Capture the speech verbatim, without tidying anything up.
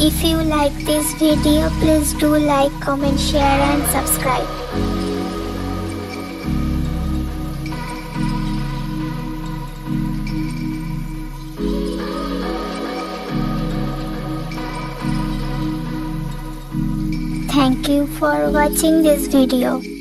If you like this video, please do like, comment, share and subscribe. Thank you for watching this video.